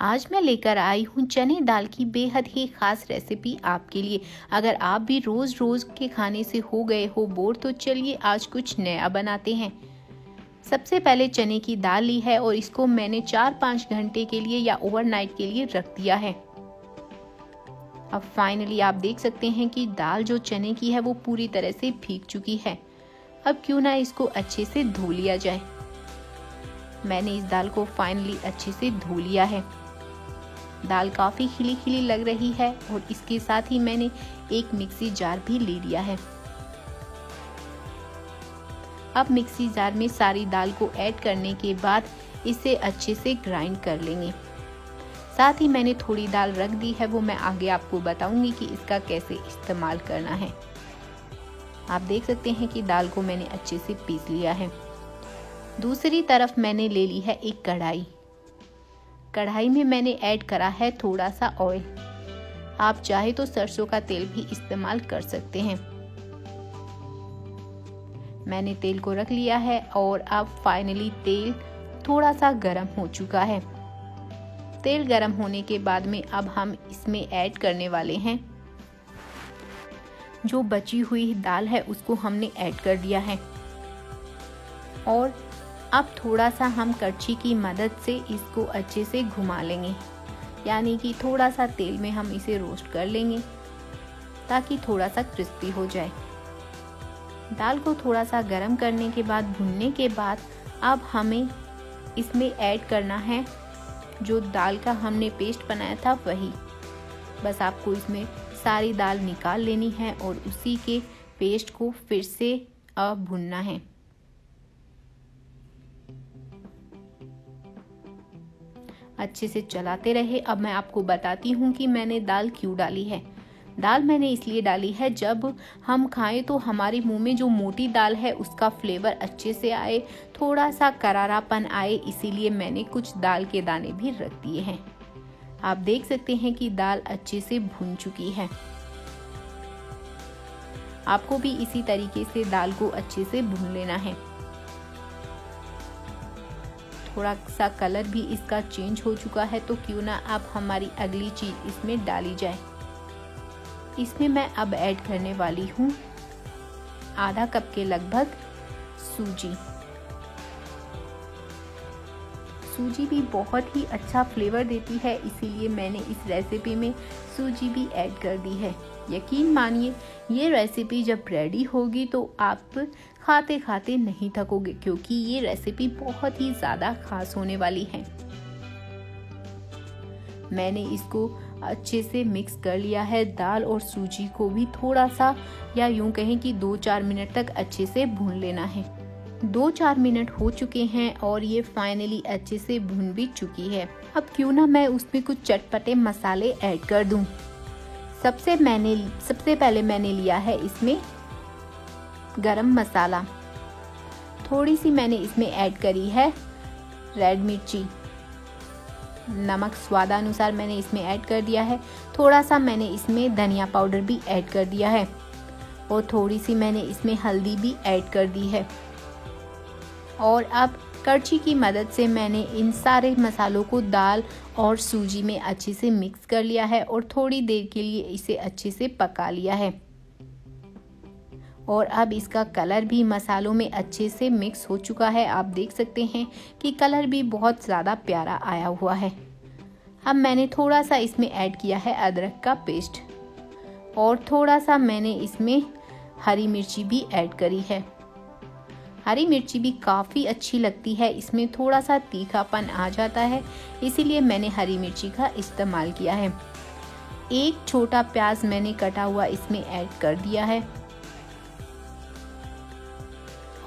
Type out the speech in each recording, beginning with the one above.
आज मैं लेकर आई हूँ चने दाल की बेहद ही ख़ास रेसिपी आपके लिए। अगर आप भी रोज़ रोज़ के खाने से हो गए हो बोर, तो चलिए आज कुछ नया बनाते हैं। सबसे पहले चने की दाल ली है और इसको मैंने 4-5 घंटे के लिए या ओवरनाइट के लिए रख दिया है। अब फाइनली आप देख सकते हैं कि दाल जो चने की है वो पूरी तरह से भीग चुकी है। अब क्यों ना इसको अच्छे से धो लिया जाए। मैंने इस दाल को फाइनली अच्छे से धो लिया है। दाल काफ़ी खिली खिली लग रही है और इसके साथ ही मैंने एक मिक्सी जार भी ले लिया है। अब मिक्सी जार में सारी दाल को ऐड करने के बाद इसे अच्छे से ग्राइंड कर लेंगे। साथ ही मैंने थोड़ी दाल रख दी है, वो मैं आगे आपको बताऊंगी कि इसका कैसे इस्तेमाल करना है। आप देख सकते हैं कि दाल को मैंने अच्छे से पीस लिया है। दूसरी तरफ मैंने ले ली है एक कढ़ाई। कढ़ाई में मैंने ऐड करा है थोड़ा सा ऑयल। आप चाहे तो सरसों का तेल भी इस्तेमाल कर सकते हैं। मैंने तेल को रख लिया है और अब फाइनली तेल थोड़ा सा गर्म हो चुका है। तेल गर्म होने के बाद में अब हम इसमें ऐड करने वाले हैं जो बची हुई दाल है, उसको हमने ऐड कर दिया है। और अब थोड़ा सा हम करछी की मदद से इसको अच्छे से घुमा लेंगे, यानी कि थोड़ा सा तेल में हम इसे रोस्ट कर लेंगे ताकि थोड़ा सा क्रिस्पी हो जाए। दाल को थोड़ा सा गर्म करने के बाद, भुनने के बाद अब हमें इसमें ऐड करना है जो दाल का हमने पेस्ट बनाया था वही। बस आपको इसमें सारी दाल निकाल लेनी है और उसी के पेस्ट को फिर से भुनना है। अच्छे से चलाते रहे। अब मैं आपको बताती हूँ कि मैंने दाल क्यों डाली है। दाल मैंने इसलिए डाली है जब हम खाएं तो हमारे मुंह में जो मोटी दाल है उसका फ्लेवर अच्छे से आए, थोड़ा सा करारापन आए, इसीलिए मैंने कुछ दाल के दाने भी रख दिए हैं। आप देख सकते हैं कि दाल अच्छे से भुन चुकी है। आपको भी इसी तरीके से दाल को अच्छे से भून लेना है। थोड़ा सा कलर भी इसका चेंज हो चुका है, तो क्यों ना अब हमारी अगली चीज़ इसमें डाली जाए। इसमें मैं अब ऐड करने वाली हूँ आधा कप के लगभग सूजी। सूजी भी बहुत ही अच्छा फ्लेवर देती है, इसीलिए मैंने इस रेसिपी में सूजी भी ऐड कर दी है। यकीन मानिए ये रेसिपी जब रेडी होगी तो आप खाते खाते नहीं थकोगे, क्योंकि ये रेसिपी बहुत ही ज़्यादा खास होने वाली है। मैंने इसको अच्छे से मिक्स कर लिया है। दाल और सूजी को भी थोड़ा सा, या यूं कहें कि 2-4 मिनट तक अच्छे से भून लेना है। 2-4 मिनट हो चुके हैं और ये फाइनली अच्छे से भून भी चुकी है। अब क्यों ना मैं उसमें कुछ चटपटे मसाले ऐड कर दूं। सबसे पहले मैंने लिया है इसमें गरम मसाला। थोड़ी सी मैंने इसमें ऐड करी है रेड मिर्ची। नमक स्वादानुसार मैंने इसमें ऐड कर दिया है। थोड़ा सा मैंने इसमें धनिया पाउडर भी ऐड कर दिया है और थोड़ी सी मैंने इसमें हल्दी भी ऐड कर दी है। और अब करछी की मदद से मैंने इन सारे मसालों को दाल और सूजी में अच्छे से मिक्स कर लिया है और थोड़ी देर के लिए इसे अच्छे से पका लिया है। और अब इसका कलर भी मसालों में अच्छे से मिक्स हो चुका है। आप देख सकते हैं कि कलर भी बहुत ज़्यादा प्यारा आया हुआ है। अब मैंने थोड़ा सा इसमें ऐड किया है अदरक का पेस्ट और थोड़ा सा मैंने इसमें हरी मिर्ची भी ऐड करी है। हरी मिर्ची भी काफ़ी अच्छी लगती है, इसमें थोड़ा सा तीखापन आ जाता है, इसीलिए मैंने हरी मिर्ची का इस्तेमाल किया है। एक छोटा प्याज मैंने कटा हुआ इसमें ऐड कर दिया है।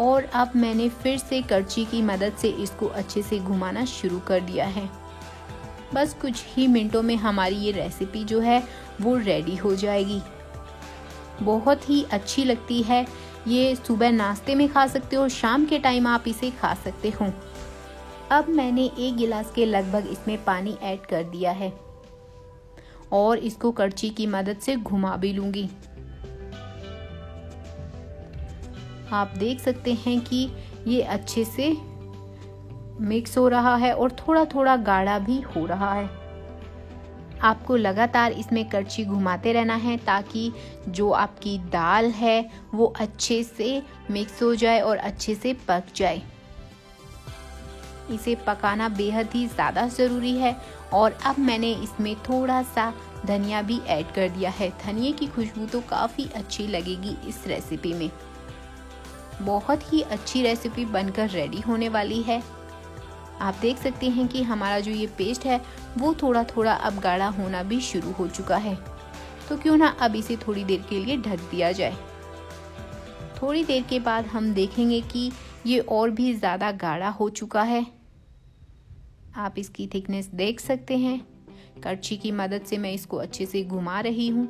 और अब मैंने फिर से करछी की मदद से इसको अच्छे से घुमाना शुरू कर दिया है। बस कुछ ही मिनटों में हमारी ये रेसिपी जो है वो रेडी हो जाएगी। बहुत ही अच्छी लगती है, ये सुबह नाश्ते में खा सकते हो, शाम के टाइम आप इसे खा सकते हो। अब मैंने 1 गिलास के लगभग इसमें पानी ऐड कर दिया है और इसको करछी की मदद से घुमा भी लूँगी। आप देख सकते हैं कि ये अच्छे से मिक्स हो रहा है और थोड़ा थोड़ा गाढ़ा भी हो रहा है। आपको लगातार इसमें करछी घुमाते रहना है ताकि जो आपकी दाल है वो अच्छे से मिक्स हो जाए और अच्छे से पक जाए। इसे पकाना बेहद ही ज़्यादा ज़रूरी है। और अब मैंने इसमें थोड़ा सा धनिया भी ऐड कर दिया है। धनिए की खुशबू तो काफ़ी अच्छी लगेगी इस रेसिपी में। बहुत ही अच्छी रेसिपी बनकर रेडी होने वाली है। आप देख सकते हैं कि हमारा जो ये पेस्ट है वो थोड़ा थोड़ा अब गाढ़ा होना भी शुरू हो चुका है। तो क्यों ना अब इसे थोड़ी देर के लिए ढक दिया जाए। थोड़ी देर के बाद हम देखेंगे कि ये और भी ज़्यादा गाढ़ा हो चुका है। आप इसकी थिकनेस देख सकते हैं। करछी की मदद से मैं इसको अच्छे से घुमा रही हूँ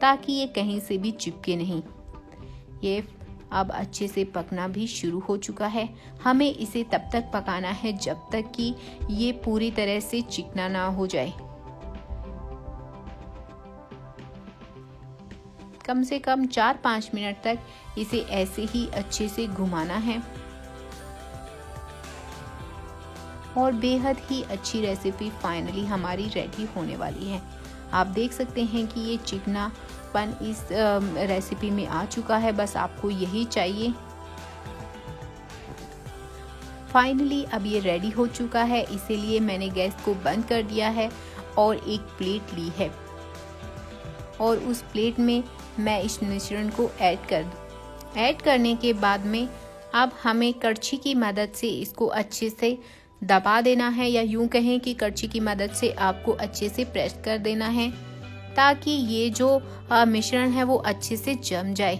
ताकि ये कहीं से भी चिपके नहीं। ये अब अच्छे से पकना भी शुरू हो चुका है। हमें इसे तब तक पकाना है जब तक कि ये पूरी तरह से चिकना ना हो जाए। कम से कम 4-5 मिनट तक इसे ऐसे ही अच्छे से घुमाना है। और बेहद ही अच्छी रेसिपी फाइनली हमारी रेडी होने वाली है। आप देख सकते हैं कि ये चिकनापन इस रेसिपी में आ चुका है। बस आपको यही चाहिए। फाइनली अब ये रेडी हो चुका है, इसीलिए मैंने गैस को बंद कर दिया है और एक प्लेट ली है और उस प्लेट में मैं इस मिश्रण को ऐड कर दूँ। ऐड करने के बाद में अब हमें करछी की मदद से इसको अच्छे से दबा देना है, या यूं कहें कि करछी की मदद से आपको अच्छे से प्रेस कर देना है ताकि ये जो मिश्रण है वो अच्छे से जम जाए।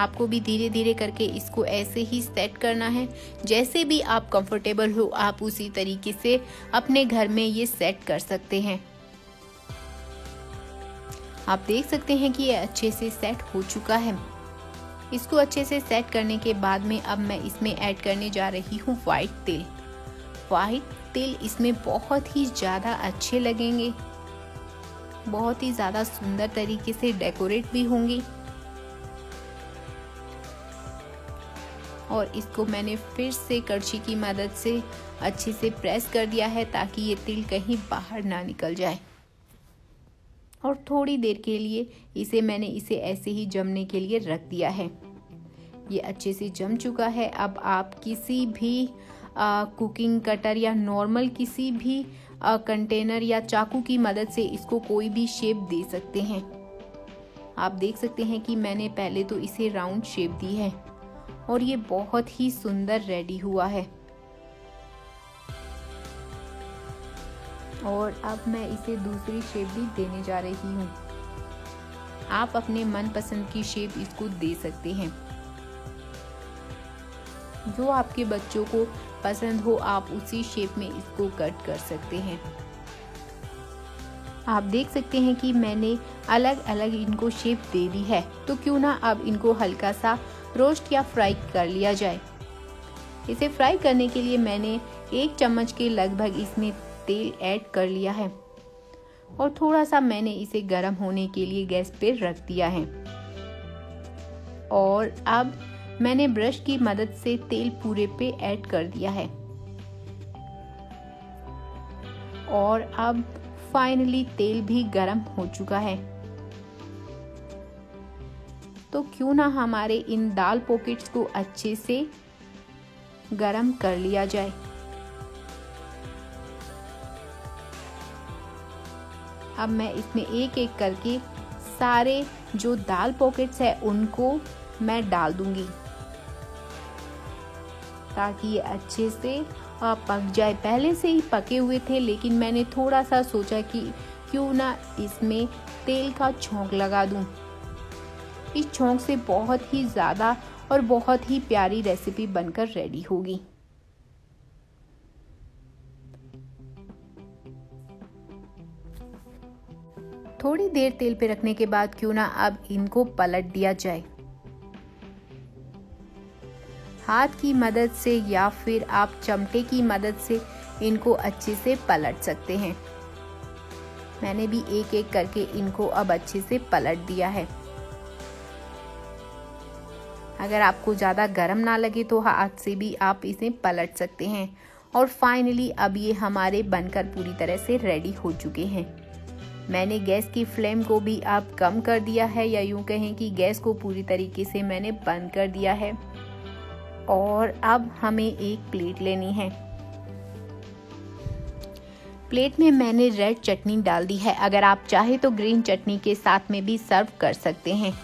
आपको भी धीरे धीरे करके इसको ऐसे ही सेट करना है। जैसे भी आप कंफर्टेबल हो आप उसी तरीके से अपने घर में ये सेट कर सकते हैं। आप देख सकते हैं कि ये अच्छे से सेट हो चुका है। इसको अच्छे से सेट करने के बाद में अब मैं इसमें ऐड करने जा रही हूँ वाइट तिल। वाइट तिल इसमें बहुत ही ज़्यादा अच्छे लगेंगे, बहुत ही ज़्यादा सुंदर तरीके से डेकोरेट भी होंगे। और इसको मैंने फिर से करछी की मदद से अच्छे से प्रेस कर दिया है ताकि ये तिल कहीं बाहर ना निकल जाए। और थोड़ी देर के लिए इसे मैंने इसे ऐसे ही जमने के लिए रख दिया है। ये अच्छे से जम चुका है। अब आप किसी भी कुकिंग कटर या नॉर्मल किसी भी कंटेनर या चाकू की मदद से इसको कोई भी शेप दे सकते हैं। आप देख सकते हैं कि मैंने पहले तो इसे राउंड शेप दी है और ये बहुत ही सुंदर रेडी हुआ है। और अब मैं इसे दूसरी शेप भी देने जा रही हूँ। आप अपने मनपसंद की शेप इसको दे सकते हैं, जो आपके बच्चों को पसंद हो आप उसी शेप में इसको कट कर सकते हैं। आप देख सकते हैं कि मैंने अलग अलग इनको शेप दे दी है। तो क्यों ना अब इनको हल्का सा रोस्ट या फ्राई कर लिया जाए। इसे फ्राई करने के लिए मैंने 1 चम्मच के लगभग इसमें तेल ऐड कर लिया है और थोड़ा सा मैंने इसे गर्म होने के लिए गैस पे रख दिया है। और अब मैंने ब्रश की मदद से तेल पूरे पे ऐड कर दिया है। और अब फाइनली तेल भी गर्म हो चुका है। तो क्यों ना हमारे इन दाल पॉकेट्स को अच्छे से गर्म कर लिया जाए। अब मैं इसमें एक एक करके सारे जो दाल पॉकेट्स है उनको मैं डाल दूंगी ताकि ये अच्छे से पक जाए। पहले से ही पके हुए थे लेकिन मैंने थोड़ा सा सोचा कि क्यों ना इसमें तेल का छोंक लगा दूं। इस छोंक से बहुत ही ज़्यादा और बहुत ही प्यारी रेसिपी बनकर रेडी होगी। थोड़ी देर तेल पे रखने के बाद क्यों ना अब इनको पलट दिया जाए। हाथ की मदद से या फिर आप चमटे की मदद से इनको अच्छे से पलट सकते हैं। मैंने भी एक एक करके इनको अब अच्छे से पलट दिया है। अगर आपको ज़्यादा गर्म ना लगे तो हाथ से भी आप इसे पलट सकते हैं। और फाइनली अब ये हमारे बनकर पूरी तरह से रेडी हो चुके हैं। मैंने गैस की फ्लेम को भी आप कम कर दिया है, या यूँ कहें कि गैस को पूरी तरीके से मैंने बंद कर दिया है। और अब हमें एक प्लेट लेनी है। प्लेट में मैंने रेड चटनी डाल दी है, अगर आप चाहे तो ग्रीन चटनी के साथ में भी सर्व कर सकते हैं।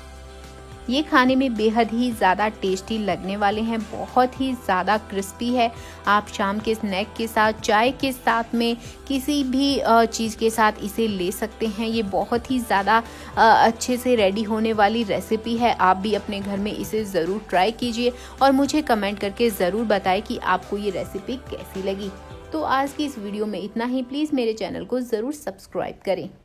ये खाने में बेहद ही ज़्यादा टेस्टी लगने वाले हैं, बहुत ही ज़्यादा क्रिस्पी है। आप शाम के स्नैक के साथ, चाय के साथ में, किसी भी चीज़ के साथ इसे ले सकते हैं। ये बहुत ही ज़्यादा अच्छे से रेडी होने वाली रेसिपी है। आप भी अपने घर में इसे ज़रूर ट्राई कीजिए और मुझे कमेंट करके ज़रूर बताएं कि आपको ये रेसिपी कैसी लगी। तो आज की इस वीडियो में इतना ही। प्लीज़ मेरे चैनल को ज़रूर सब्सक्राइब करें।